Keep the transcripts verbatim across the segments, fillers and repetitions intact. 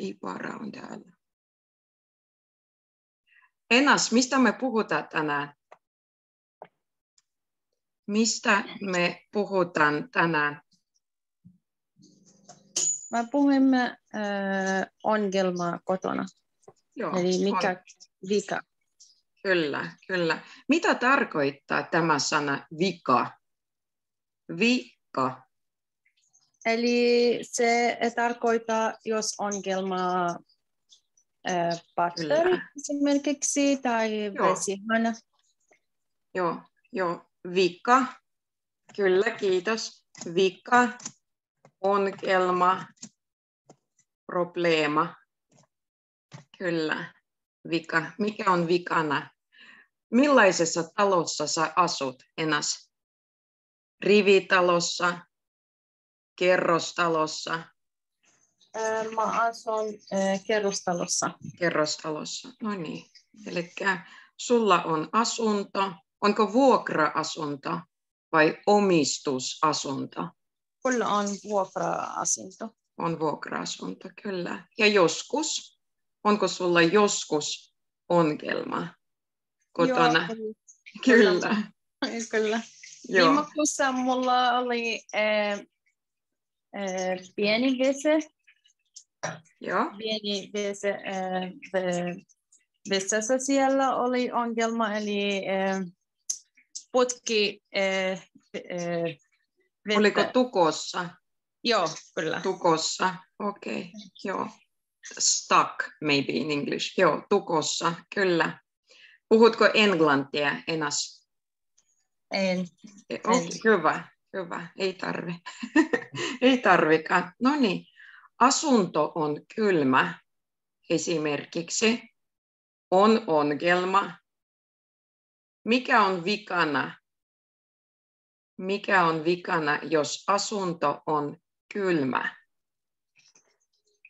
Iipara on täällä. Enas, mistä me puhutaan tänään? Mistä me puhutaan tänään? Me puhumme äh, ongelmaa kotona. Joo, eli mikä on vika? Kyllä, kyllä. Mitä tarkoittaa tämä sana vika? Vika. Eli se tarkoittaa, jos ongelmaa äh, batteri esimerkiksi tai vesihana. Joo, joo. Vika. Kyllä, kiitos. Vika, ongelma, probleema. Kyllä, vika. Mikä on vikana? Millaisessa talossa sä asut, Enas? Rivitalossa, kerrostalossa? Mä asun äh, kerrostalossa. Kerrostalossa, no niin. Eli sulla on asunto. Onko vuokra-asunto vai omistusasunto? Kyllä on vuokra-asunto. On vuokra-asunto, kyllä. Ja joskus, onko sulla joskus ongelma kotona? Joo, kyllä. Kyllä. Kyllä. Viime kuussa mulla oli äh, äh, pieni vese. Joo. Pieni vese. Äh, vesessä siellä oli ongelma, eli äh, putki äh, äh, oliko tukossa? Joo, kyllä. Tukossa, okei, okay. Joo. Stuck, maybe in English. Joo, tukossa, kyllä. Puhutko englantia, Enas? En. Okay, hyvä, hyvä. Ei tarvi. Ei tarvikaan. No niin. Asunto on kylmä esimerkiksi. On ongelma. Mikä on vikana? Mikä on vikana, jos asunto on kylmä?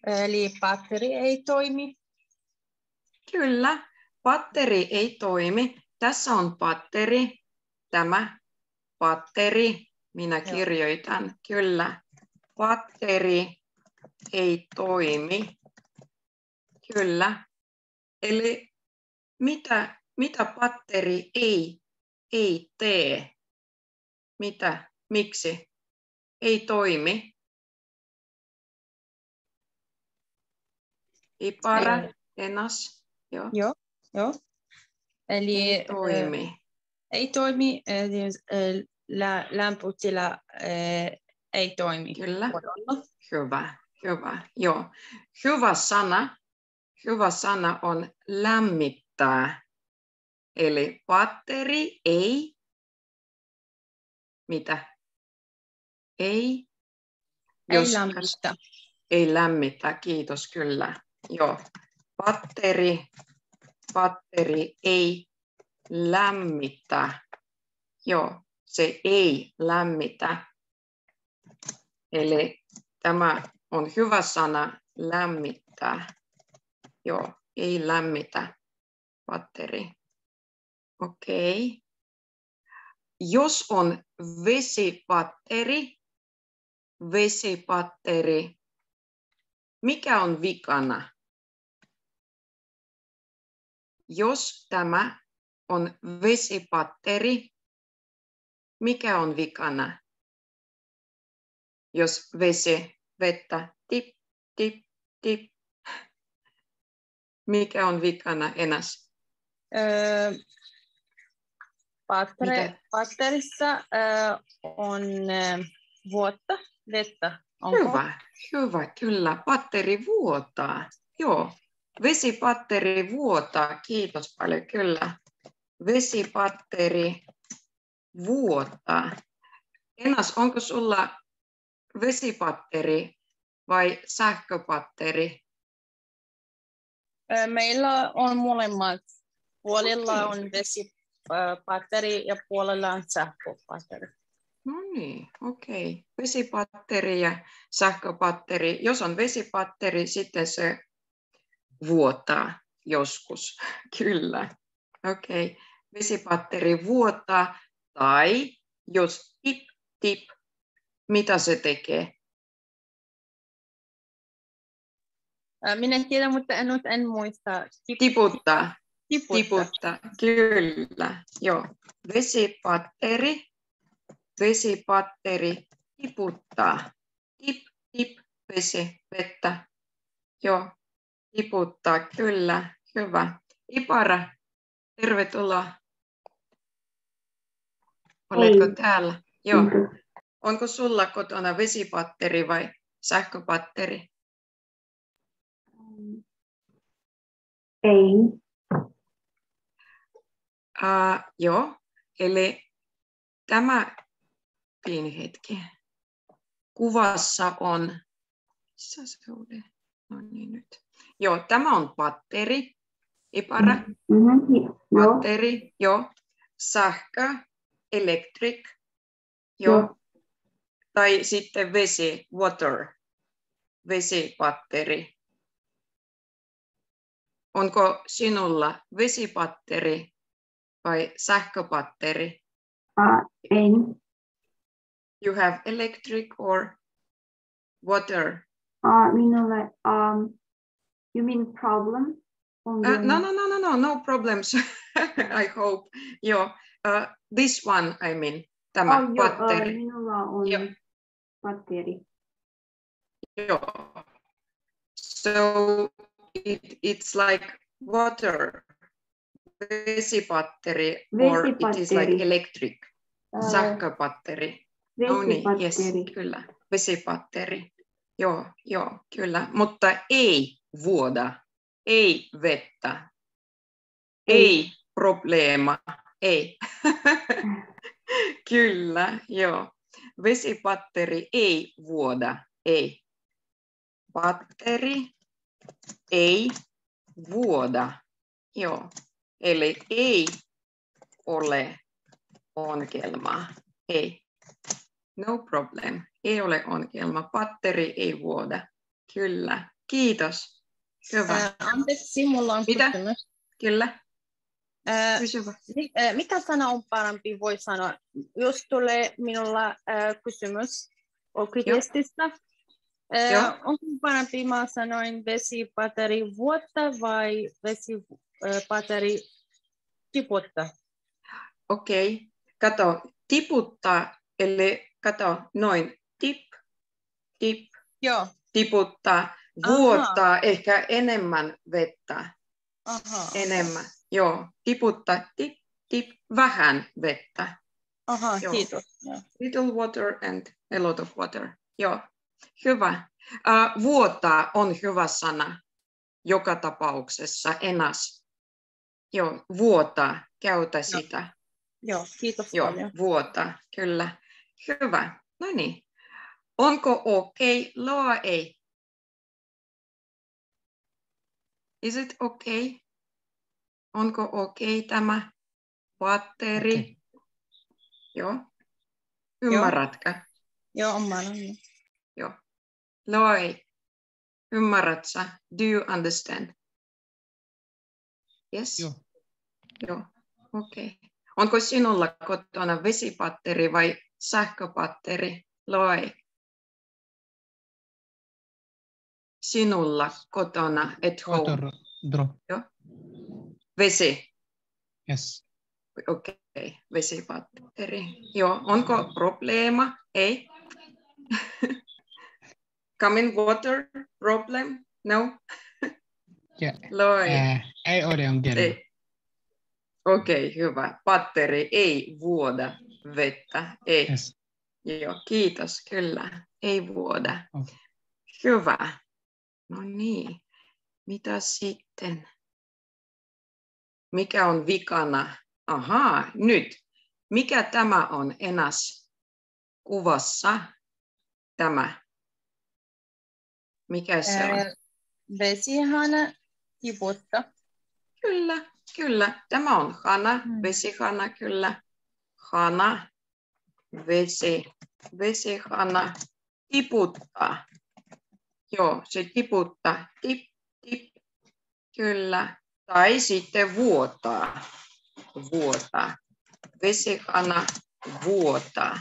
Eli batteri ei toimi. Kyllä, batteri ei toimi. Tässä on batteri. Tämä batteri. Minä kirjoitan. Joo. Kyllä. Batteri ei toimi. Kyllä. Eli mitä mitä batteri ei ei tee? Mitä? Miksi? Ei toimi. Iipara, Enas. Joo. Joo, joo. Eli ei toimi. Äh, ei toimi äh, lä, lämpötila äh, ei toimi. Kyllä. Hyvä, hyvä. Joo. Hyvä sana. Hyvä sana on lämmittää. Eli batteri ei, mitä? Ei. Jos ei lämmitä. Ei lämmitä, kiitos kyllä. Joo. Batteri, batteri ei lämmitä. Joo, se ei lämmitä. Eli tämä on hyvä sana lämmittää. Joo, ei lämmitä batteri. Okei. Okay. Jos on vesipatteri, vesipatteri, mikä on vikana? Jos tämä on vesipatteri, mikä on vikana? Jos vesi, vettä, tip, tip, tip. Mikä on vikana, Enas? Öö, batteri, batterissa öö, on öö, vuotta, vettä. Onko? Hyvä, hyvä, kyllä. Batteri vuotaa. Joo, vesibatteri vuotaa. Kiitos paljon, kyllä. Vesibatteri vuotaa. Enas, onko sulla vesibatteri vai sähköbatteri? Meillä on molemmat. Puolella on vesipatteri ja puolella on sähköpatteri. No niin, okei. Okay. Vesipatteri ja sähköpatteri. Jos on vesipatteri, sitten se vuotaa joskus. Kyllä. Okei. Okay. Vesipatteri vuotaa. Tai jos tip, tip, mitä se tekee? Minä en tiedä, mutta en, en muista. Tiputtaa. Tiputtaa. Tiputtaa. Kyllä. Joo. Vesipatteri. Vesipatteri. Tiputtaa. Tip, tip, vesi, vettä. Joo. Tiputtaa. Kyllä. Hyvä. Ipara, tervetuloa. Oletko Ei. täällä? Joo. Mm-hmm. Onko sulla kotona vesipatteri vai sähköpatteri? Ei. Uh, joo, eli tämä pieni hetki. Kuvassa on, no niin nyt. Joo, tämä on patteri, Ipara, mm-hmm. patteri, joo. joo, sähkö, electric, joo. joo, tai sitten vesi, water, vesipatteri. Onko sinulla vesipatteri vai sähköpatteri? Uh, ei. You have electric or water? Uh, minulla, um, you mean problem? Uh, no, no, no, no, no, no problems. I hope. Joo. Uh, this one, I mean. Tämä oh, patteri. Uh, minulla on Joo. patteri. Joo. So... It, it's like water, vesipatteri, or it is like electric, uh, sähköpatteri. No niin, yes, kyllä, vesipatteri. Joo, joo, kyllä, mutta ei vuoda, ei vettä, ei, ei probleema, ei. Kyllä, joo. Vesipatteri ei vuoda, ei. Patteri. Ei vuoda. Joo. Eli ei ole ongelma. Ei. No problem. Ei ole ongelma. Patteri ei vuoda. Kyllä. Kiitos. Hyvä. Ää, anteeksi, mulla on Mitä? kysymys. Kyllä. Ää, ää, mikä sana on parempi, voi sanoa? Jos tulee minulla ää, kysymys okristista. Äh, onko parempi, mä sanoin vesipatteri vuotta vai vesipatteri tiputtaa? Okei, okay. Kato, tiputtaa, eli kato, noin, tip, tip, Joo. tiputtaa, vuottaa Aha. ehkä enemmän vettä, Aha. enemmän, joo, tiputtaa, tip, tip, vähän vettä. Aha, joo. Kiitos. Little water and a lot of water, joo. Hyvä. Uh, vuotaa on hyvä sana joka tapauksessa, enas. Joo, vuotaa, käytä sitä. No. Joo, kiitos Joo, paljon. Vuotaa, kyllä. Hyvä. No niin. Onko okei? Okay? Loa ei. Is it okei? Okay? Onko okei okay, tämä patteri? Okay. Joo. Ymmärrätkö? Joo, ymmärrän. Joo. Loi, ymmärrät sä? Do you understand? Yes? Joo. Joo, okei. Okay. Onko sinulla kotona vesipatteri vai sähköpatteri? Loi. Sinulla kotona at home. Water drop. Joo. Vesi. Yes. Okei, okay. Vesipatteri. Joo, onko probleema? Ei. Coming water problem? No? Yeah. Äh, ei ole ongelma. Okei, okay, hyvä. Patteri ei vuoda vettä. Ei. Yes. Joo, kiitos, kyllä. Ei vuoda. Okay. Hyvä. No niin. Mitä sitten? Mikä on vikana? Ahaa, nyt. Mikä tämä on enas kuvassa? Tämä. Mikä se on? Vesihana tiputtaa. Kyllä, kyllä. Tämä on hana, vesihana, kyllä. Hana, vesi, vesihana, tiputtaa. Joo, se tiputtaa. Tip, tip, kyllä. Tai sitten vuotaa. Vuotaa. Vesihana, vuotaa.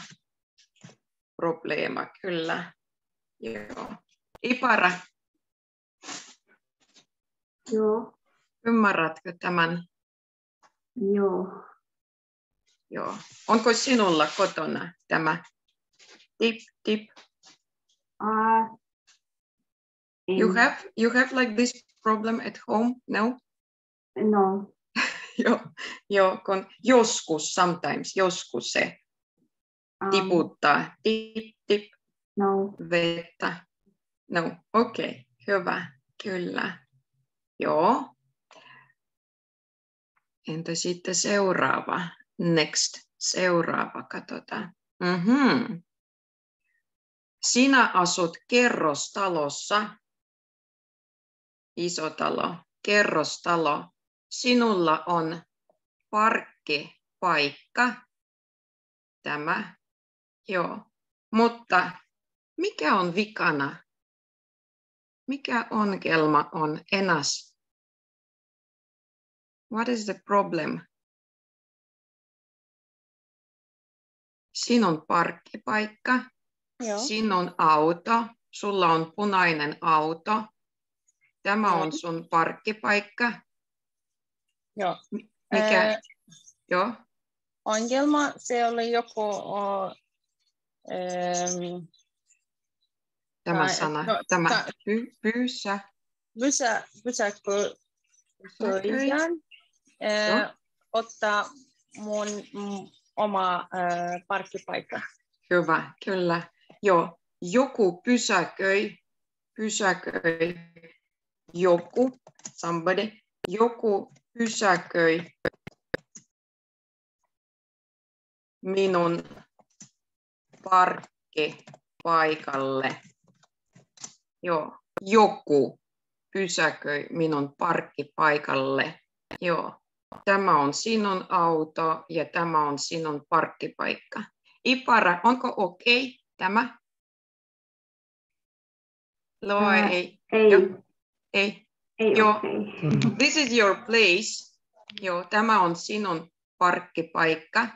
Probleema, kyllä. Joo. Ipara, Joo. Ymmärrätkö tämän? Joo. Joo. Onko sinulla kotona tämä tip tip? Uh, you have you have like this problem at home? No? No. Joo, jo, kun joskus, sometimes, joskus se um, tiputtaa, tip, tip, no. vettä. No, okei, okay, hyvä, kyllä. Joo. Entä sitten seuraava? Next, seuraava, katsotaan. Mm-hmm. Sinä asut kerrostalossa, isotalo, kerrostalo. Sinulla on parkkipaikka, tämä, joo, mutta mikä on vikana? Mikä ongelma on enäs? What is the problem? Siinä on parkkipaikka, joo. Siinä on auto, sulla on punainen auto, tämä on sun parkkipaikka. Joo. Mikä? Äh, Joo. Ongelma se oli joku o, ähm, tämä tai, sana, to, tämä ta, py, pyysä. Pysä, pysäkö pyydän äh, ottaa mun oma äh, parkkipaikka. Hyvä, kyllä. Joo. Joku pysäköi, pysäköi, joku, somebody, joku pysäköi minun parkkipaikalle. Joo. Joku pysäköi minun parkkipaikalle. Joo. Tämä on sinun auto ja tämä on sinun parkkipaikka. Ipara, onko okei okay, tämä? Loa, ei. Ei. Jo. Ei. Ei, joo, okay. This is your place. Joo, tämä on sinun parkkipaikka.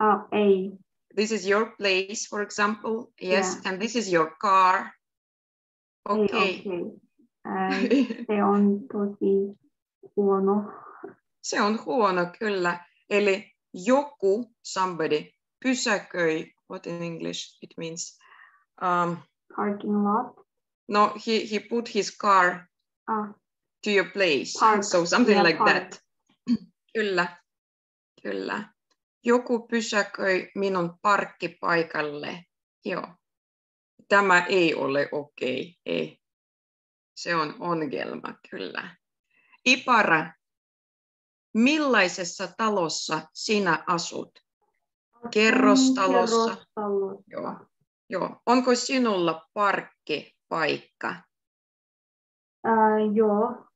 Oh, ei. This is your place, for example. Yes, yeah. And this is your car. Okay. Ei, okay. Äh, se on tosi huono. Se on huono, kyllä. Eli joku, somebody, pysäköi. What in English it means? Um, Parking lot. No, he, he put his car... Ah. To your place, park. So something yeah, like park. That. Kyllä, kyllä. Joku pysäköi minun parkkipaikalle. Joo. Tämä ei ole okei, okay. Ei. Se on ongelma, kyllä. Ipara, millaisessa talossa sinä asut? Kerrostalossa. Kerrostalossa. Joo. Joo. Onko sinulla parkkipaikka? Uh, joo,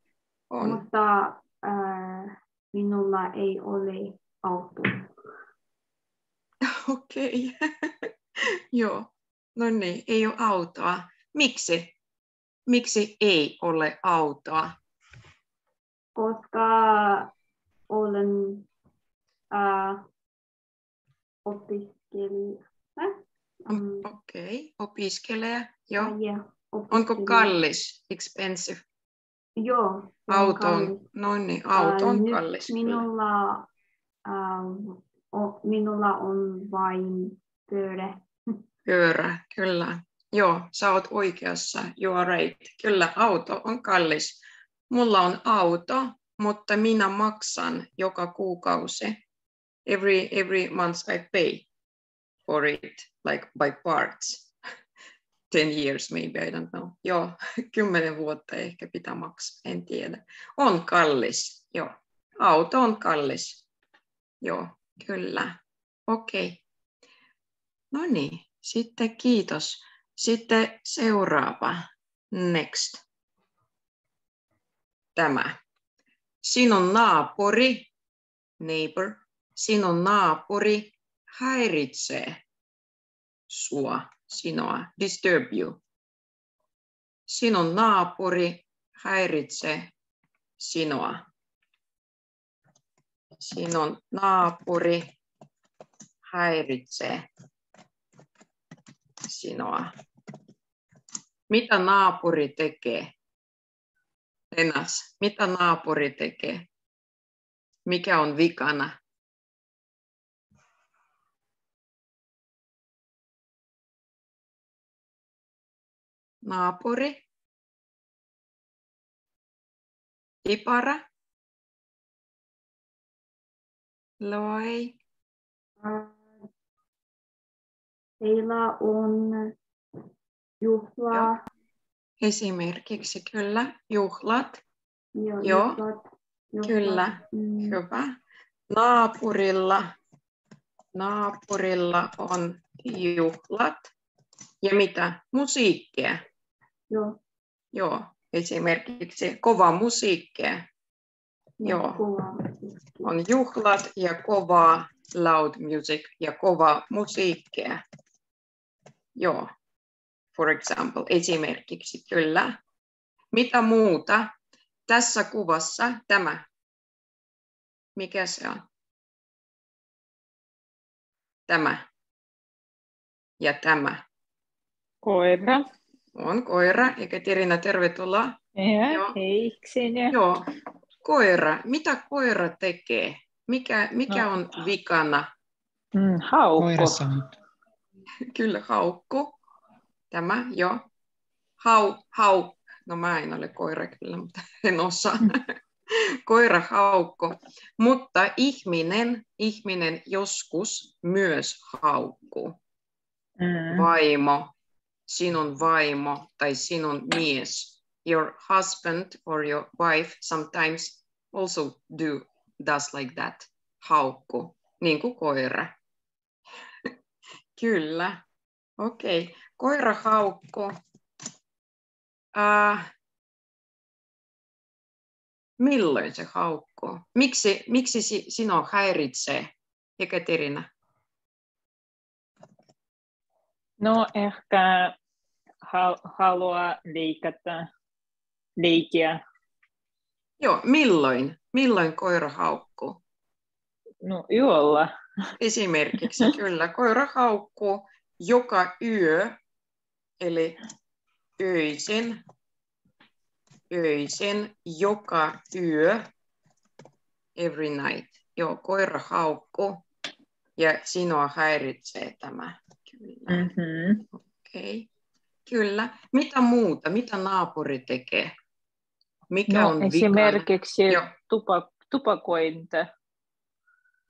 on. Mutta uh, minulla ei ole auto. Okei, okay. Joo, no niin, ei ole autoa. Miksi? Miksi ei ole autoa? Koska olen uh, opiskelija. Um, Okei, okay. Opiskelija, joo. Uh, yeah. Onko kallis, expensive? Joo. Auto on, no niin, auto on uh, kallis. Minulla, uh, o, minulla on vain pyörä. Pyörä, kyllä. Joo, sä oot oikeassa. You are right. Kyllä, auto on kallis. Mulla on auto, mutta minä maksan joka kuukausi. Every, every month I pay for it, like by parts. Ten years maybe, I don't know. Joo, kymmenen vuotta ehkä pitää maksaa, en tiedä. On kallis, joo. Auto on kallis. Joo, kyllä. Okei. Okay. No niin, sitten kiitos. Sitten seuraava. Next. Tämä. Sinun naapuri, neighbor, sinun naapuri häiritsee sua. Sinua, disturb you. Sinun naapuri häiritsee sinua. Sinun naapuri häiritsee sinua. Mitä naapuri tekee? nenässä? Mitä naapuri tekee? Mikä on vikana? Naapuri. Ipara. Loi. Heillä on juhla. Joo. Esimerkiksi kyllä, juhlat. Joo, Joo. Juhlat. Juhlat. Kyllä, mm. hyvä. Naapurilla. Naapurilla on juhlat. Ja mitä? Musiikkia. Joo. Joo, esimerkiksi kova musiikkia. Joo. On juhlat ja kovaa loud music ja kovaa musiikkia. Joo. For example, esimerkiksi kyllä. Mitä muuta? Tässä kuvassa tämä. Mikä se on? Tämä. Ja tämä. Koira. On koira. Ekaterina, tervetuloa. Ja, Joo. Hei, Ksenia. Joo. Koira. Mitä koira tekee? Mikä, mikä no. on vikana? Mm, haukku. Kyllä, haukku. Tämä, jo. Hau, hau. No mä en ole koira kyllä, mutta en osaa. Koira, haukku. Mutta ihminen, ihminen joskus myös haukkuu. Mm. Vaimo, sinun vaimo tai sinun mies. Your husband or your wife sometimes also do, does like that. Haukku, niin kuin koira. Kyllä. Okei. Okay. Koira haukku. Uh, milloin se haukkuu? Miksi, miksi sinua häiritsee, Ekaterina? No ehkä haluaa leikata, leikkiä. Joo, milloin? Milloin koira haukkuu? No yöllä. Esimerkiksi kyllä, koira haukkuu joka yö, eli öisin, öisin, joka yö, every night. Joo, koira haukkuu ja sinua häiritsee tämä. Kyllä. Mm-hmm. Okei. Okay. Kyllä. Mitä muuta? Mitä naapuri tekee? Mikä no, on vikana? Esimerkiksi tupa, tupakointa.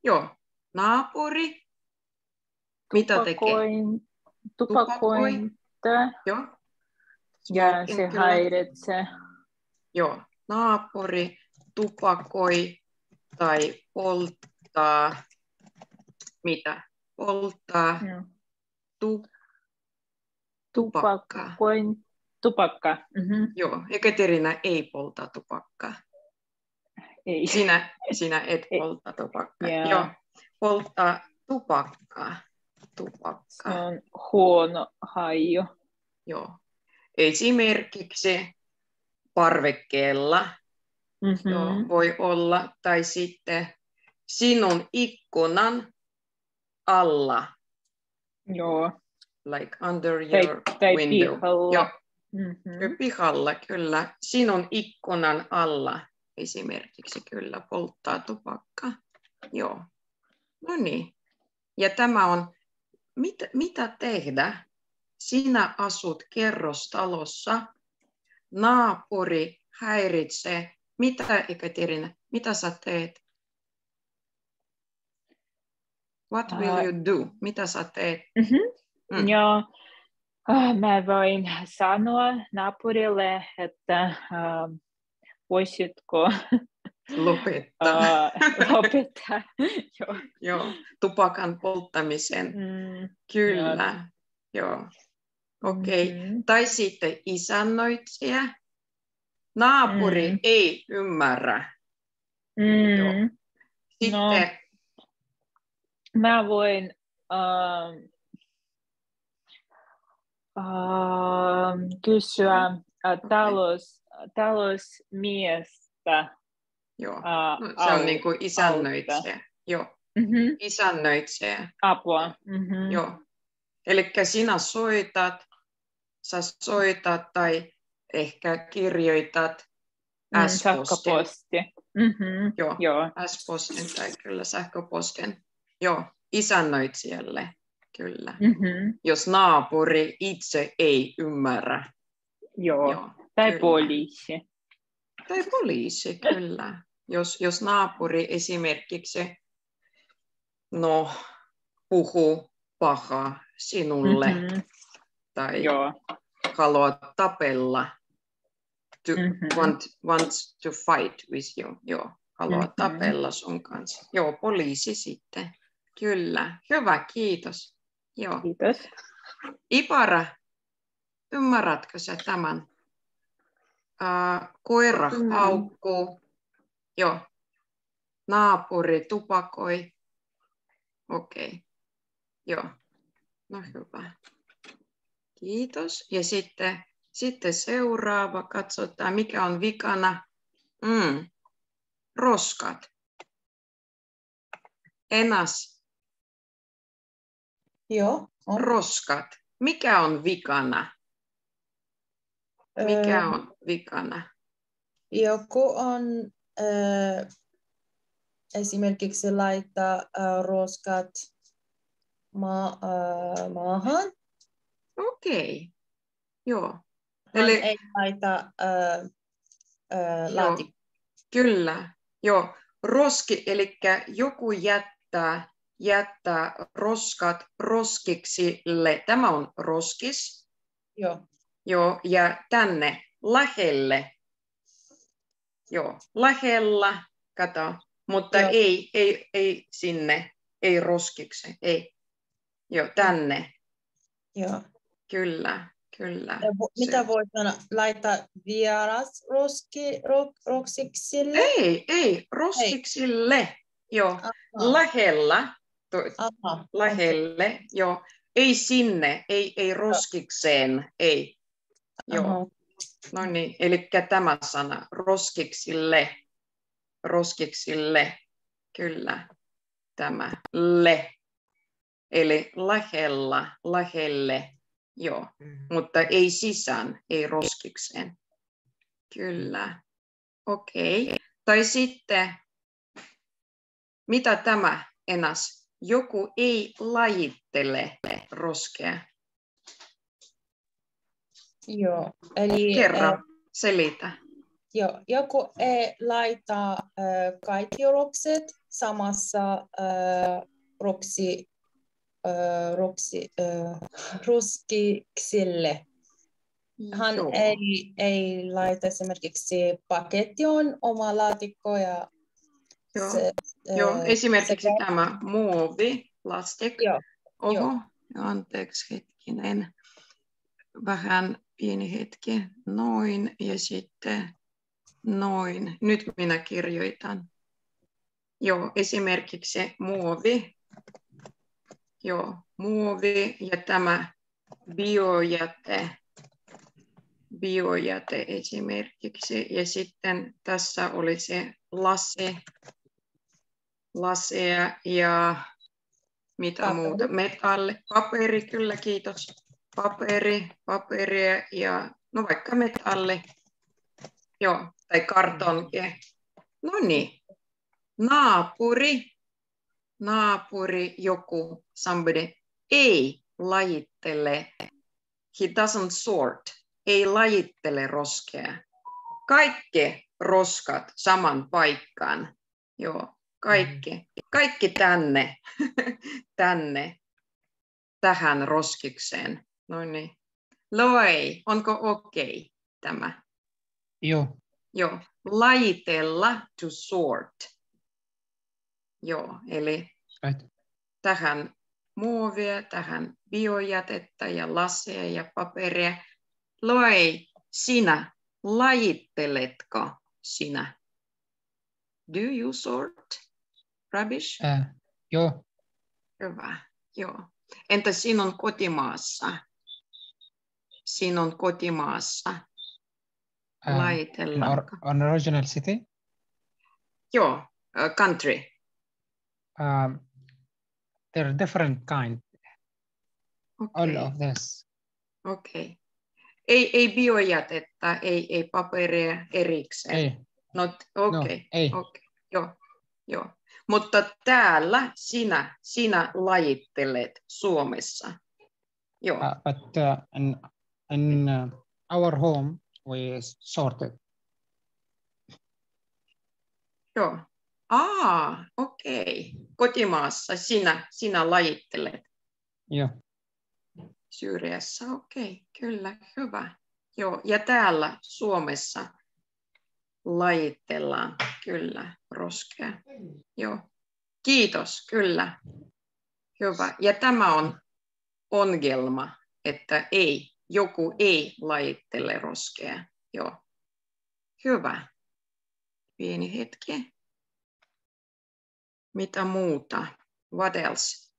Joo. Naapuri. Tupakoin, mitä tekee? Tupakointa. Joo. Ja se häiritsee. Joo. Naapuri tupakoi tai polttaa. Mitä? Polttaa. Joo. Tu, tupakka. Tupakka. Mm-hmm. Joo, Ekaterina ei polta tupakkaa. Ei. Sinä, sinä et polta tupakkaa. Yeah. Joo, polta tupakkaa. Tupakka. Se on huono haju. Joo. Esimerkiksi parvekkeella mm-hmm. Joo, voi olla, tai sitten sinun ikkunan alla. Joo. Like under your tai, tai window. Pihalla. Joo. Mm-hmm. Pihalla, kyllä. Sinun ikkunan alla esimerkiksi kyllä polttaa tupakka. Joo. No niin. Ja tämä on, mit, mitä tehdä? Sinä asut kerrostalossa, naapuri häiritsee. Mitä, Ekaterina, mitä sä teet? What will you do? Mitä sä teet? Mm-hmm. Mm. Joo, oh, mä voin sanoa naapurille, että uh, voisitko lopettaa, uh, lopettaa. Joo. Joo, tupakan polttamisen, mm, kyllä. Joo. Joo. Okei, okay. mm-hmm. Tai sitten isännöitsijä. Naapuri mm. ei ymmärrä. Mm. Joo. Sitten... No. Mä voin uh, uh, kysyä uh, talous, talousmiestä. Joo, uh, no, se on al- niin kuin isännöitsijä. Joo. Mm-hmm. Isännöitsijä. Apua. Mm-hmm. Joo. Elikkä sinä soitat, sä soitat tai ehkä kirjoitat Mm, sähköposti. Mm-hmm. Joo, Joo. S-postin tai kyllä sähköpostin. Joo, isännöitsijälle kyllä. Mm-hmm. Jos naapuri itse ei ymmärrä. Joo, Joo tai kyllä. poliisi. Tai poliisi, kyllä. Jos, jos naapuri esimerkiksi no, puhuu paha sinulle mm-hmm. tai Joo. haluaa tapella. To mm-hmm. want, want to fight with you. Joo, haluaa mm-hmm. tapella sun kanssa. Joo, poliisi sitten. Kyllä. Hyvä, kiitos. Joo. Kiitos. Ipara, ymmärrätkö sä tämän? Äh, koira mm-hmm. haukkuu. Joo. Naapuri tupakoi. Okei. Okay. Joo. No hyvä. Kiitos. Ja sitten... Sitten seuraava, katsotaan mikä on vikana. Mm. Roskat. Enas. Joo. On. Roskat. Mikä on vikana? Mikä öö, on vikana? Joku on öö, esimerkiksi laittaa öö, roskat ma- öö, maahan. Okei. Okay. Joo. Hän Eli, ei laita äh, äh, laatikkoa. Kyllä, joo. Roski, eli joku jättää, jättää roskat roskiksille. Tämä on roskis. Joo. Joo, ja tänne lähelle. Joo, lähellä, kato. Mutta joo. Ei, ei, ei sinne, ei roskiksi, ei. Joo, tänne. Joo. Kyllä. Kyllä. Mitä voi sanoa? Laita vieras roski, ro, roskiksille? Ei, ei, roskiksille. Ei. Joo. Aha. Lähellä. To, lähelle. Okay. Joo. Ei sinne, ei, ei roskikseen, ei. Joo. Aha. No niin, eli tämä sana, roskiksille. Roskiksille. Kyllä. Tämä le. Eli lähellä, lähelle. Joo, mm-hmm. mutta ei sisään, ei roskikseen. Kyllä. Okei. Okay. Tai sitten, mitä tämä enas? Joku ei lajittele roskea. Joo, eli... Kerro, äh, selitä. Joo, joku ei laita äh, kaikki rokset samassa äh, roksi. Äh, roksi, äh, roskiksille. Hän ei, ei laita esimerkiksi pakettiin oma laatikko ja joo. Se, äh, joo. Esimerkiksi se... tämä muovi, plastik. Joo. Oho, joo. Anteeksi hetkinen. Vähän pieni hetki. Noin ja sitten noin. Nyt minä kirjoitan. Joo, esimerkiksi muovi. Joo, muovi ja tämä biojäte, biojäte esimerkiksi. Ja sitten tässä oli se lasi, laseja ja mitä paperi. Muuta, metalli, paperi kyllä, kiitos. Paperi, paperia ja no vaikka metalli, joo, tai kartonki. No niin, naapuri. Naapuri, joku, somebody, ei lajittele, he doesn't sort, ei lajittele roskea. Kaikki roskat saman paikkaan, joo, kaikki, kaikki tänne, tänne, tähän roskikseen. No niin, loi, onko okei okay, tämä? Joo. Joo, lajitella, to sort. Joo, eli right. Tähän muovia, tähän biojätettä ja laseja ja paperia. Loi, sinä, lajitteletko sinä? Do you sort rubbish? Uh, joo. Hyvä, joo. Entä sinun kotimaassa? Sinun kotimaassa. Uh, Lajitellanko? An original city? Joo, uh, country. Um, there are different kind. Okay. All of this. Okay. ei, ei biojätettä, ei, ei paperia erikseen. Ei. Not, okay, no, ei. Okay, joo, joo. Mutta täällä sinä, sinä lajittelet Suomessa. Joo. Uh, but uh, in, in uh, our home we sorted. Joo. Ah, okei. Okay. Kotimaassa sinä, sinä lajittelet. Joo. Syyriassa, okei, okay, kyllä, hyvä. Joo, ja täällä Suomessa lajitellaan, kyllä, roskea. Joo, kiitos, kyllä, hyvä. Ja tämä on ongelma, että ei, joku ei lajittele roskea. Joo, hyvä. Pieni hetki. Mitä muuta? What else?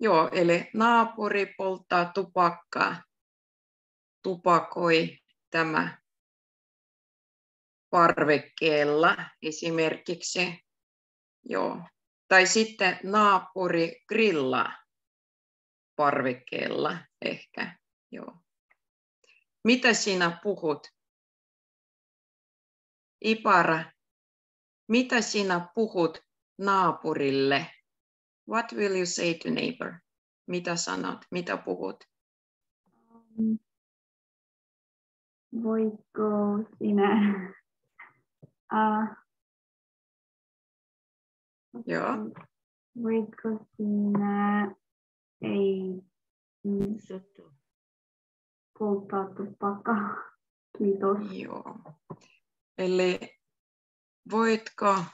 Joo, eli naapuri polttaa tupakkaa, tupakoi tämä parvekkeella esimerkiksi. Joo. Tai sitten naapuri grillaa parvekkeella ehkä. Joo. Mitä sinä puhut? Ipara, mitä sinä puhut naapurille? What will you say to neighbor? Mitä sanot? Mitä puhut? Voiko sinä? Uh, Joo. Voiko sinä ei polttaa tupakkaa? Kiitos. Joo. Eli voitko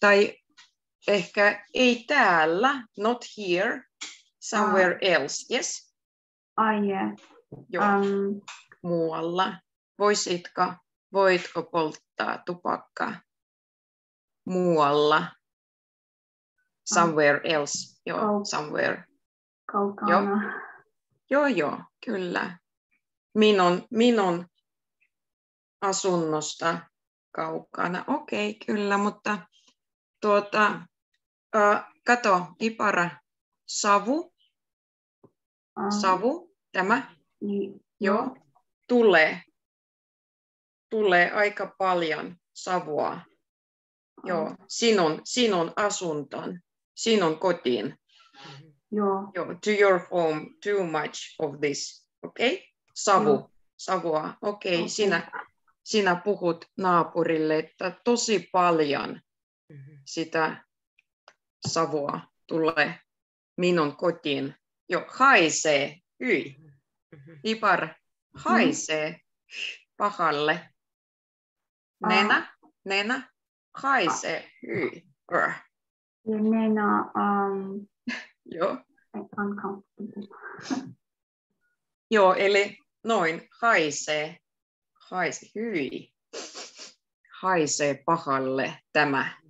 tai ehkä ei täällä, not here, somewhere uh, else, yes? Ah, uh, yeah. Joo, um, muualla. Voisitko, voitko polttaa tupakkaa muualla? Somewhere uh, else, joo, kau- somewhere. Kaukana. Joo. joo, joo, kyllä. Minun, minun asunnosta kaukana, okei, okay, kyllä, mutta tuota... Uh, kato, Ipara, savu, uh, savu, tämä, y- joo, tulee, tulee aika paljon savua, uh, joo, sinun, sinun asuntoon, sinun kotiin, joo, joo, to your home, too much of this, okei, okay? Savu, uh, savua, okei, okay. okay. sinä, sinä puhut naapurille, että tosi paljon sitä savua tulee minun kotiin. Jo, haisee. Hyi. Ipar, haisee pahalle. Nena, nena, haisee. Hyi. Nena, um, joo. Joo, eli noin, haisee. Haisee, hyi. Haisee pahalle tämä.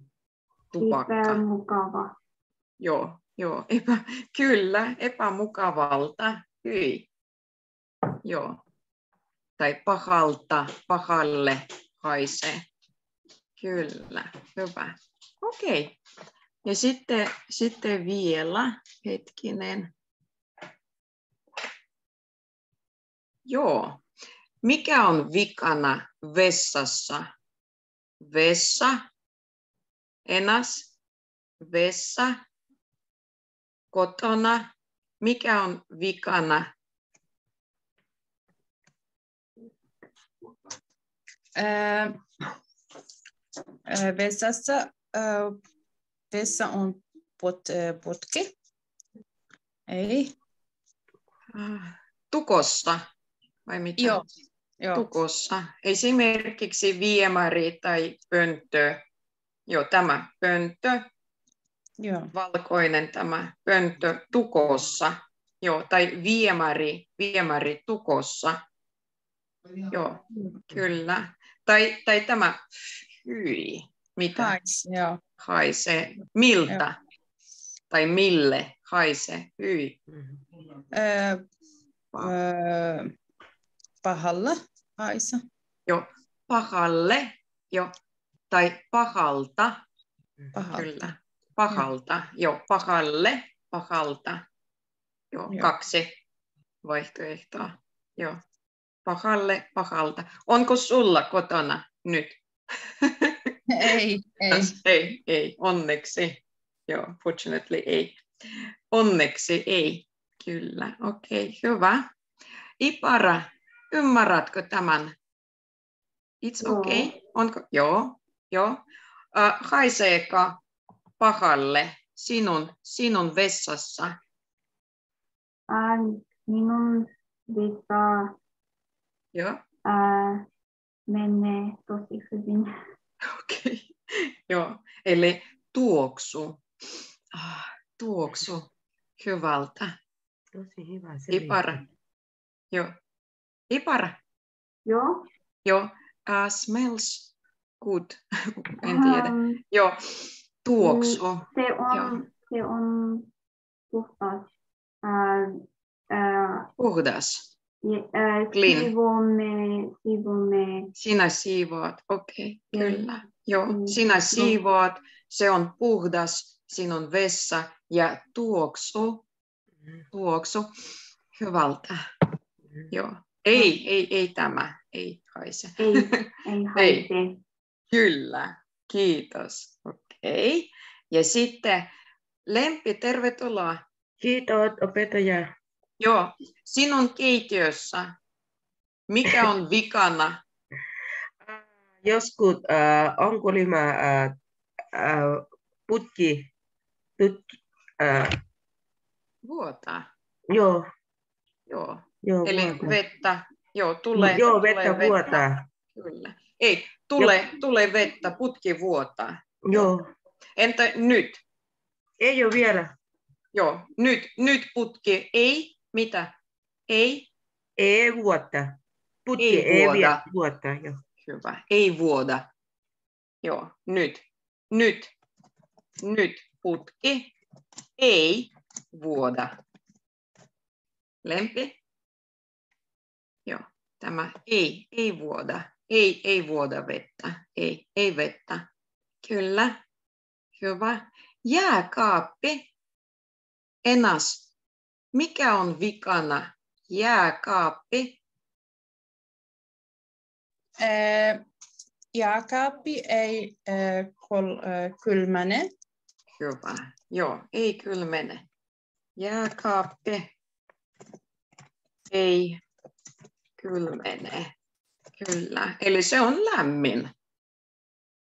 Tupakka. Epämukava. Joo, joo, epä, kyllä, epämukavalta, hyi. Joo. Tai pahalta, pahalle haisee. Kyllä, hyvä. Okei. Ja sitten, sitten vielä, hetkinen. Joo. Mikä on vikana vessassa? Vessa. Enas, vessa, kotona. Mikä on vikana? Äh, äh, vessassa, äh, vessa on pot, äh, potki. Ei. Äh, tukossa, vai mitä? Joo. Joo. Tukossa. Esimerkiksi viemäri tai pönttö. Joo, tämä pönttö, joo. Valkoinen tämä pönttö tukossa, joo, tai viemäri, viemäri tukossa, joo, joo. Kyllä. Tai, tai tämä hyi, mitä Hais, joo. Haisee, miltä, joo. Tai mille haisee, hyi. Äh, äh, pahalle haisee. Joo, pahalle, joo. Tai pahalta, pahalta. Kyllä, pahalta, mm. Joo, pahalle, pahalta, joo, joo. Kaksi vaihtoehtoa, joo, pahalle pahalta. Onko sulla kotona nyt? Ei, ei. ei, ei. Onneksi. Joo, fortunately ei. Onneksi ei. Kyllä, okei, okay, hyvä. Ipara, ymmärrätkö tämän? It's okay. No. Onko? Joo, joo. Uh, haiseeko pahalle sinun, sinun vessassa? Uh, minun vessa uh, menee tosi hyvin. Okei, okay. Joo. Eli tuoksu. Ah, tuoksu hyvältä. Tosi hyvä. Ipara. Joo. Ipara. Joo. Joo. Uh, smells good. En tiedä. Um, Joo. Tuoksu. Se on, Joo. se on puhdas. Uh, uh, puhdas. Je, uh, Clean. Siivomme, siivomme. Sinä siivoat. Okei, okay, kyllä. Mm. Joo. Mm. Sinä siivoat. Se on puhdas. Sinun vessa ja tuoksu. Tuoksu hyvältä. Mm. Joo. Ei, ei, ei tämä. Ei haise. Ei, ei haise. Ei. Kyllä. Kiitos. Okei. Okay. Ja sitten Lempi, tervetuloa. Kiitos, opettaja. Joo. Sinun keittiössä. Mikä on vikana? Joskus uh, on kuulemma uh, uh, putki. Tutki, uh, vuota. Joo. Joo. Joo, eli vuotaa. vettä, joo, tulee, joo, vettä, tulee vuotaa. vettä, kyllä. Ei, tulee, tulee vettä, putki vuotaa. Joo. Entä nyt? Ei ole vielä. Joo, nyt, nyt putki, ei, mitä? Ei? Ei vuota. Putki ei, ei vuoda. vuota, joo. Hyvä, ei vuoda. Joo, nyt, nyt, nyt putki, ei vuoda. Lempi? Joo, tämä ei, ei vuoda. Ei, ei vuoda vettä. Ei, ei vettä. Kyllä. Hyvä. Jääkaappi. Enas. Mikä on vikana? Jääkaappi. Ee, jääkaappi ei e, kol, e, kylmäne. Hyvä. Joo, ei kylmene. Jääkaappi. Ei kylmene. Kyllä. Eli se on lämmin.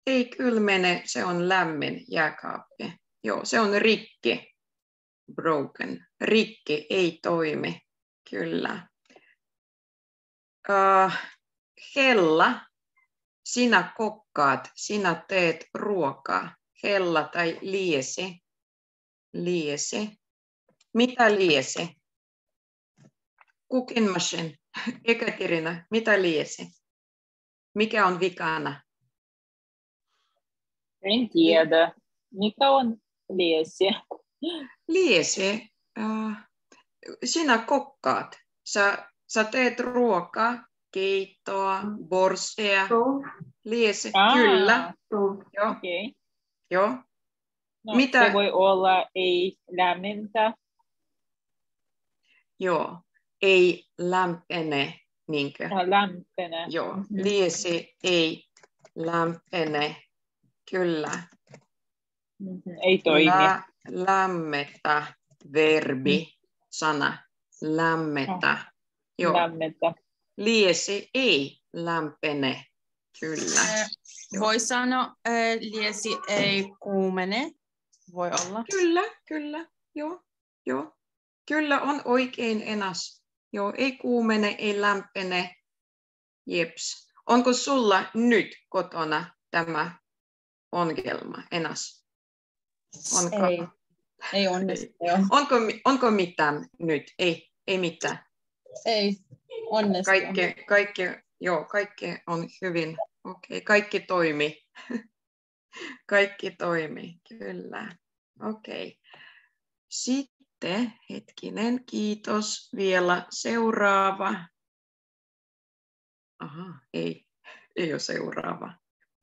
Ei kylmene, se on lämmin jääkaappi. Joo, se on rikki. Broken. Rikki ei toimi. Kyllä. Uh, Hella, sinä kokkaat, sinä teet ruokaa. Hella tai liesi. Liesi. Mitä liesi? Cooking machine. Ekaterina, mitä liesi? Mikä on vikana? En tiedä. Mikä on liesi? Liesi. Uh, sinä kokkaat. Sä, sä teet ruokaa, keittoa, borssia. Liesi. Ah, kyllä. Joo. Okay. Joo. No, mitä? Se voi olla ei lämmintä. Joo. Ei lämpene, niinkö? Lämpene. Joo, liesi ei lämpene, kyllä. Ei toimi. Lä, lämmetä, verbi, sana, lämmetä. Joo. Lämmetä. Liesi ei lämpene, kyllä. Joo. Voi sanoa, liesi ei kuumene, voi olla. Kyllä, kyllä, joo, joo. Kyllä on oikein Enas. Joo, ei kuumene, ei lämpene. Jeps. Onko sulla nyt kotona tämä ongelma, Enas? Onko? Ei, ei onneksi. Onko, onko mitään nyt? Ei, ei mitään. Ei, onneksi. Kaikki, kaikki, joo, kaikki on hyvin. Okei, okay. Kaikki toimii. Kaikki toimii, kyllä. Okei. Okay. Sitten. Te, hetkinen, kiitos. Vielä seuraava. Aha, ei, ei ole seuraava.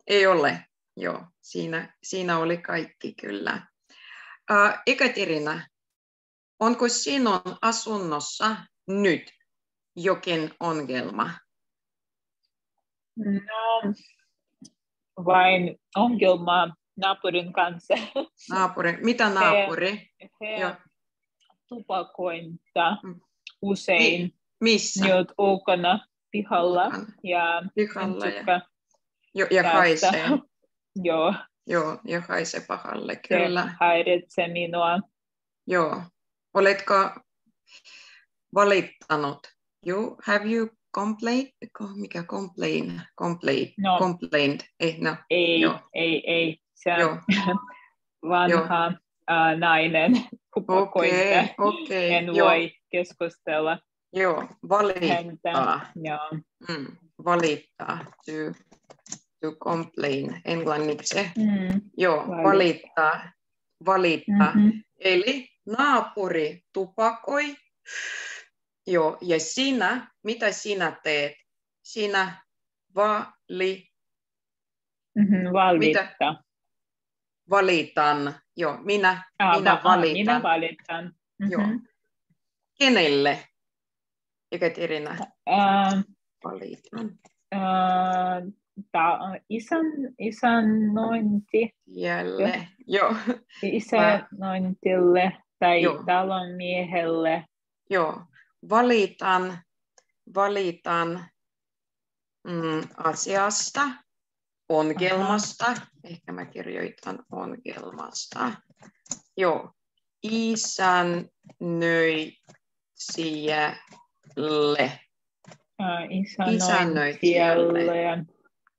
Ei ole, joo, siinä, siinä oli kaikki kyllä. Äh, Ekaterina, onko sinun asunnossa nyt jokin ongelma? No, vain ongelma naapurin kanssa. Naapuri. Mitä naapuri? He, he tupakointa mm. usein. Mi- missä? Nyt ulkona pihalla. Ja, pihalla ja, jo, ja haisee. Joo. Joo, ja haisee pahalle, kyllä. Se häiritsee minua. Joo. Oletko valittanut? You, have you complained? Mikä complain? Complain. No. Complained. Eh, no. Ei, joo. ei, ei. Se on vanha uh, nainen. Tupakointa. Okay, okay. En joo. voi keskustella. Joo, valittaa. Joo. Mm, valittaa. To, to complain englanniksi. Mm, joo, valittaa. Valittaa. valittaa. Mm-hmm. Eli naapuri tupakoi. Joo, ja sinä, mitä sinä teet? Sinä vali... Mm-hmm, valittaa. Valitan. Joo, minä, ah, minä, va- valitan. minä valitan. Mm-hmm. Joo. Kenelle? Ekaterina. Uh, valitan. Uh, ta, isän, isänointi. Jälleen. Joo. Isänointille tai joo. talonmiehelle. Joo. Valitan, valitan mm, asiasta, ongelmasta. Aha. Ehkä mä kirjoitan ongelmasta. Joo. Isännöitsijälle. Isännöitsijälle.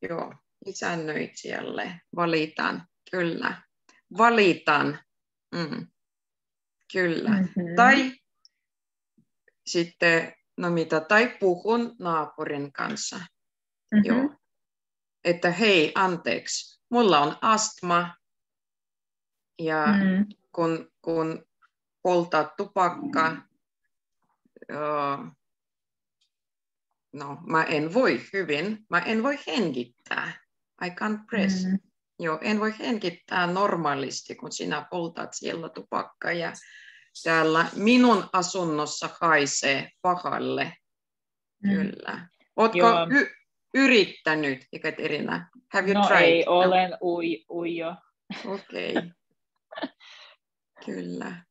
Joo. Isännöitsijälle. Valitan. Kyllä. Valitan. Mm. Kyllä. Mm-hmm. Tai sitten, no mitä, tai puhun naapurin kanssa. Mm-hmm. Joo. Että hei, anteeksi, mulla on astma. Ja mm-hmm. kun, kun poltaa tupakkaa, mm-hmm. uh, no mä en voi hyvin, mä en voi hengittää. I can't press. Mm-hmm. Joo, en voi hengittää normaalisti, kun sinä poltat siellä tupakkaa ja täällä minun asunnossa haisee pahalle. Mm. Kyllä. Ootko y- yrittänyt, Ekaterina? Have you no tried? Ei, olen ui, ujo. Okei. Okay. Kyllä.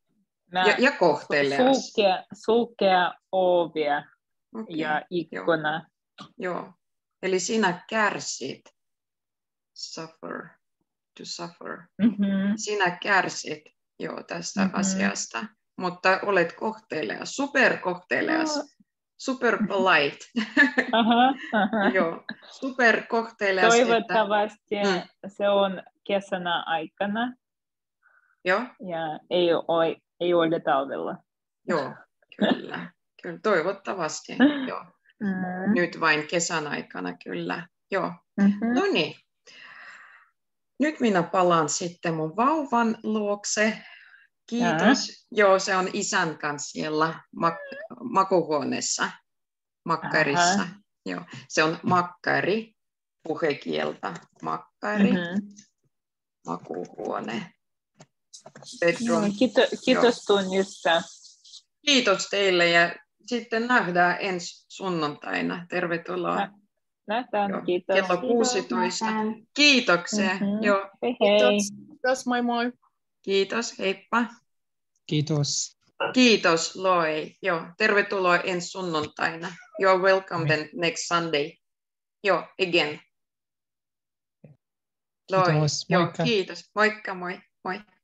Mä ja ja kohtelias. Sulkea, sulkea ovia okay. ja ikkuna. Joo. Joo. Eli sinä kärsit. Suffer. To suffer. Mm-hmm. Sinä kärsit. Joo, tästä mm-hmm. asiasta. Mutta olet kohtelias, superkohtelias, oh. superpolite. Aha, aha. Joo, superkohtelias. Toivottavasti että... mm. se on kesänä aikana. Joo. Ja ei ole, ei ole talvella. Joo, kyllä. kyllä. Toivottavasti, joo. Mm. Nyt vain kesän aikana, kyllä. Joo, mm-hmm. no niin. Nyt minä palaan sitten mun vauvan luokse. Kiitos. Jaa. Joo, se on isän kanssa siellä mak- makuhuoneessa, makkarissa. Aha. Joo, se on makkari, puhekieltä makkari, mm-hmm. makuhuone. Joo, kiito- kiitos tunnista. Kiitos teille ja sitten nähdään ensi sunnuntaina. Tervetuloa. Ja. Nähdään, joo. Kiitos. Kello kuusitoista. Nähdään. Kiitoksia. Mm-hmm. Joo. Hei hei. Kiitos. Kiitos, moi moi. Kiitos, heippa. Kiitos. Kiitos, Loi. Joo, tervetuloa ensi sunnuntaina. You're welcome then next Sunday. Joo, again. Loi. Kiitos, joo, kiitos. Moikka, moi, moi.